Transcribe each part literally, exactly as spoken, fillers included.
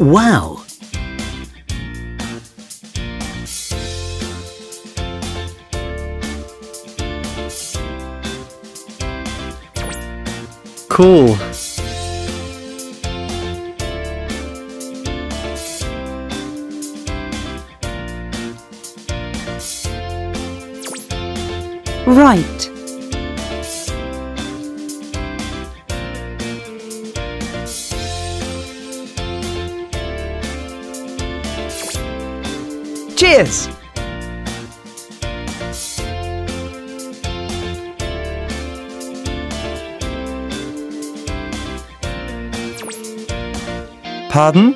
Wow! Cool! Right! Cheers! Pardon?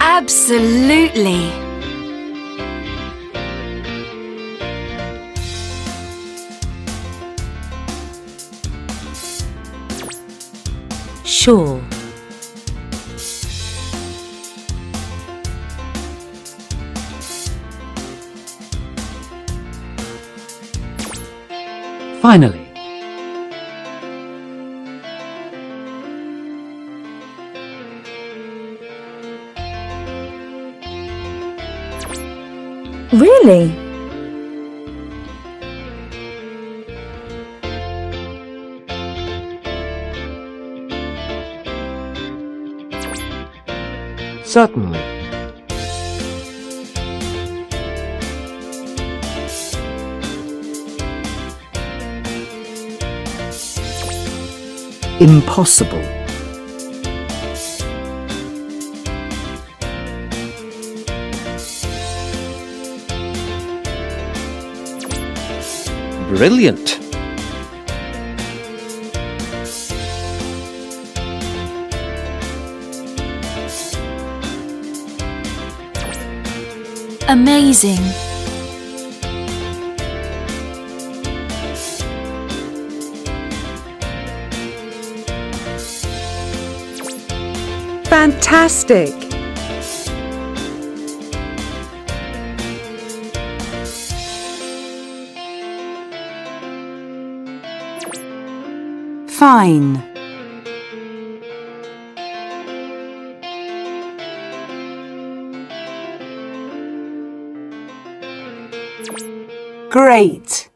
Absolutely! Sure. Finally. Really? Certainly. Impossible. Brilliant. Amazing. Fantastic. Fine. Great.